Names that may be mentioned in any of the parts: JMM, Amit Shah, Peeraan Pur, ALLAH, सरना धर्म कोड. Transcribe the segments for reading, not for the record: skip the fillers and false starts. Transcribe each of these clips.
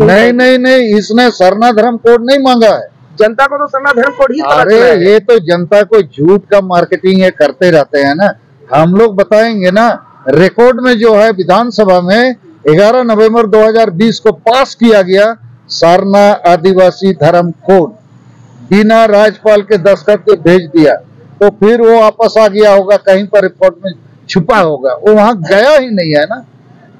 नहीं नहीं नहीं, इसने सरना धर्म कोड नहीं मांगा है, जनता को तो सरना धर्म कोड ही। अरे ये तो जनता को झूठ का मार्केटिंग ये करते रहते हैं ना। हम लोग बताएंगे ना, रिकॉर्ड में जो है विधानसभा में 11 नवंबर 2020 को पास किया गया सरना आदिवासी धर्म कोड बिना राज्यपाल के दस्तखत के भेज दिया, तो फिर वो वापस आ गया होगा, कहीं पर रिकॉर्ड में छुपा होगा, वो वहां गया ही नहीं है ना।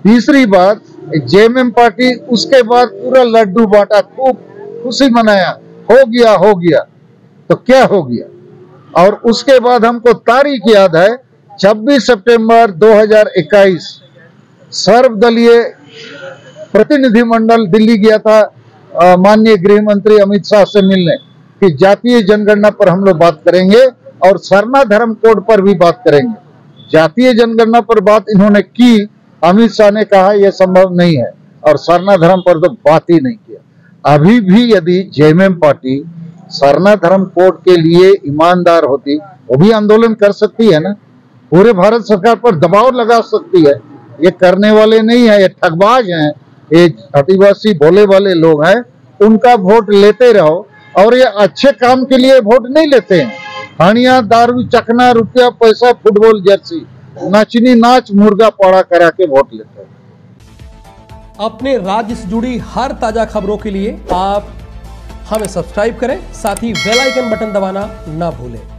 तीसरी बात, जेएमएम पार्टी उसके बाद पूरा लड्डू बांटा, खूब खुशी मनाया, हो गया, तो क्या हो गया। और उसके बाद हमको तारीख याद है 26 सितंबर 2021, सर्वदलीय प्रतिनिधिमंडल दिल्ली गया था माननीय गृह मंत्री अमित शाह से मिलने, कि जातीय जनगणना पर हम लोग बात करेंगे और सरना धर्म कोड पर भी बात करेंगे। जातीय जनगणना पर बात इन्होंने की, अमित शाह ने कहा यह संभव नहीं है, और सरना धर्म पर तो बात ही नहीं किया। अभी भी यदि जेएमएम पार्टी सरना धर्म कोड के लिए ईमानदार होती, वो भी आंदोलन कर सकती है ना, पूरे भारत सरकार पर दबाव लगा सकती है। ये करने वाले नहीं है, ये ठगबाज हैं, ये आदिवासी भोले वाले लोग हैं, उनका वोट लेते रहो। और ये अच्छे काम के लिए वोट नहीं लेते हैं, हानिया, दारू, चखना, रुपया, पैसा, फुटबॉल जर्सी, नाचनी नाच, मुर्गा पाड़ा करा के वोट लेते हैं। अपने राज्य से जुड़ी हर ताजा खबरों के लिए आप हमें सब्सक्राइब करें, साथ ही बेल आइकन बटन दबाना ना भूलें।